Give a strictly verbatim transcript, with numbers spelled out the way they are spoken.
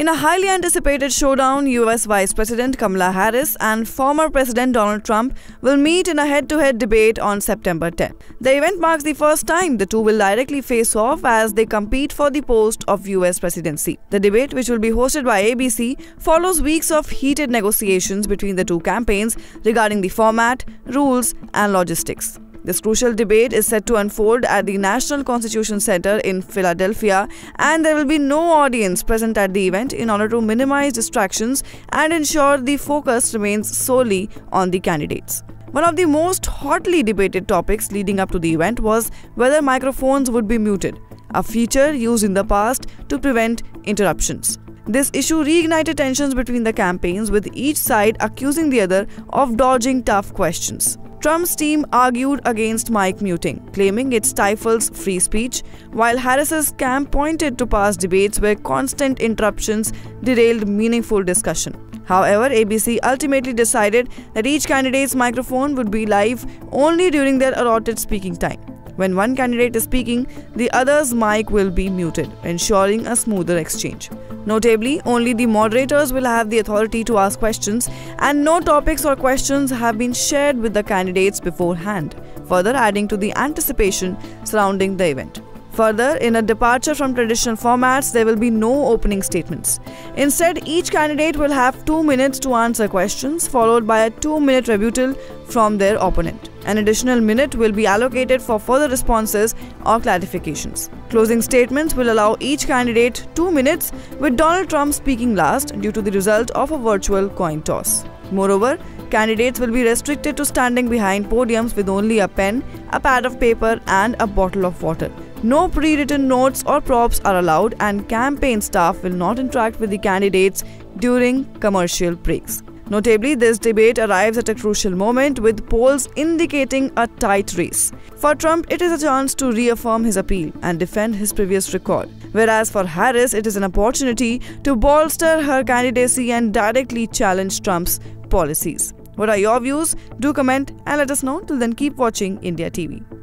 In a highly anticipated showdown, U S Vice President Kamala Harris and former President Donald Trump will meet in a head-to-head debate on September tenth. The event marks the first time the two will directly face off as they compete for the post of U S presidency. The debate, which will be hosted by A B C, follows weeks of heated negotiations between the two campaigns regarding the format, rules, and logistics. This crucial debate is set to unfold at the National Constitution Center in Philadelphia, and there will be no audience present at the event in order to minimize distractions and ensure the focus remains solely on the candidates. One of the most hotly debated topics leading up to the event was whether microphones would be muted, a feature used in the past to prevent interruptions. This issue reignited tensions between the campaigns, with each side accusing the other of dodging tough questions. Trump's team argued against mic muting, claiming it stifles free speech, while Harris's camp pointed to past debates where constant interruptions derailed meaningful discussion. However, A B C ultimately decided that each candidate's microphone would be live only during their allotted speaking time. When one candidate is speaking, the other's mic will be muted, ensuring a smoother exchange. Notably, only the moderators will have the authority to ask questions, and no topics or questions have been shared with the candidates beforehand, further adding to the anticipation surrounding the event. Further, in a departure from traditional formats, there will be no opening statements. Instead, each candidate will have two minutes to answer questions, followed by a two-minute rebuttal from their opponent. An additional minute will be allocated for further responses or clarifications. Closing statements will allow each candidate two minutes, with Donald Trump speaking last due to the result of a virtual coin toss. Moreover, candidates will be restricted to standing behind podiums with only a pen, a pad of paper, and a bottle of water. No pre-written notes or props are allowed, and campaign staff will not interact with the candidates during commercial breaks. Notably, this debate arrives at a crucial moment, with polls indicating a tight race. For Trump, it is a chance to reaffirm his appeal and defend his previous record, whereas for Harris, it is an opportunity to bolster her candidacy and directly challenge Trump's policies. What are your views? Do comment and let us know. Till then, keep watching India T V.